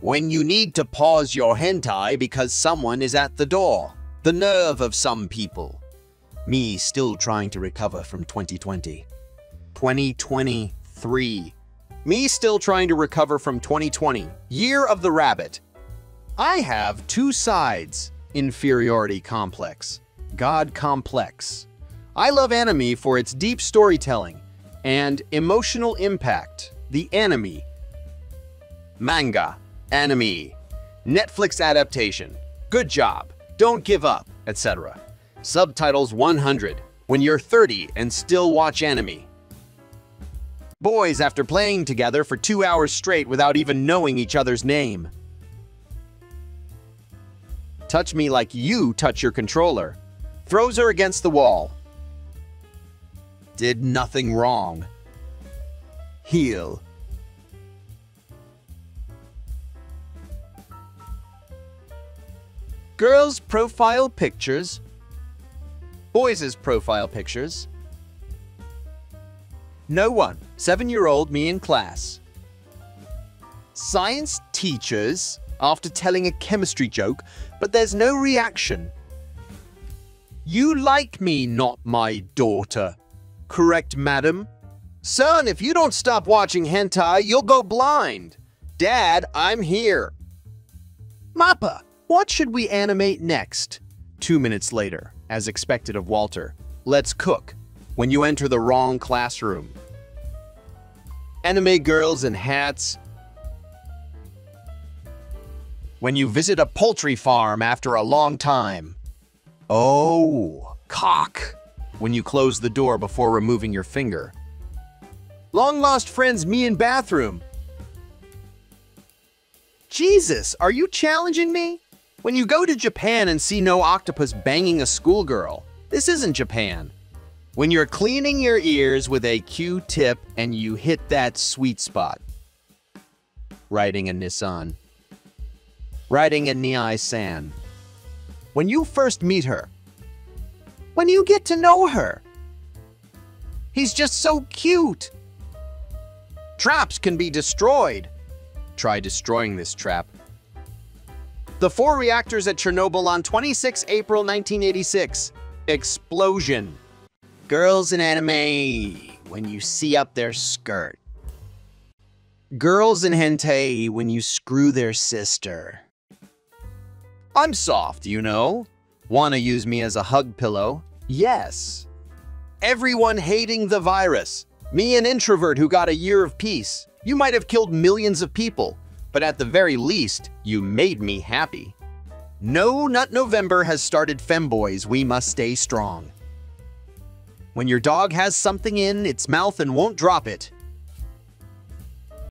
When you need to pause your hentai because someone is at the door. The nerve of some people. Me still trying to recover from 2020. 2023. Me still trying to recover from 2020. Year of the Rabbit. I have two sides. Inferiority complex. God complex. I love anime for its deep storytelling and emotional impact. The anime. Manga. Anime. Netflix adaptation. Good job. Don't give up, etc. Subtitles 100. When you're 30 and still watch anime. Boys after playing together for 2 hours straight without even knowing each other's name. Touch me like you touch your controller. Throws her against the wall. Did nothing wrong. Heal. Girls' profile pictures. Boys' profile pictures. No one. 7-year-old me in class. Science teachers after telling a chemistry joke, but there's no reaction. You like me, not my daughter. Correct, madam? Son, if you don't stop watching hentai, you'll go blind. Dad, I'm here. Mappa, what should we animate next? 2 minutes later, as expected of Walter. Let's cook. When you enter the wrong classroom. Anime girls in hats. When you visit a poultry farm after a long time. Oh, cock. When you close the door before removing your finger. Long-lost friends me in bathroom. Jesus, are you challenging me? When you go to Japan and see no octopus banging a schoolgirl. This isn't Japan. When you're cleaning your ears with a Q-tip and you hit that sweet spot. Riding a Nissan. Riding a Nissan. When you first meet her. When you get to know her. He's just so cute. Traps can be destroyed. Try destroying this trap. The four reactors at Chernobyl on 26 April 1986. Explosion. Girls in anime when you see up their skirt. Girls in hentai when you screw their sister. I'm soft, you know. Wanna use me as a hug pillow? Yes. Everyone hating the virus. Me, an introvert who got a year of peace. You might have killed millions of people, but at the very least, you made me happy. No Nut November has started. Femboys, we must stay strong. When your dog has something in its mouth and won't drop it.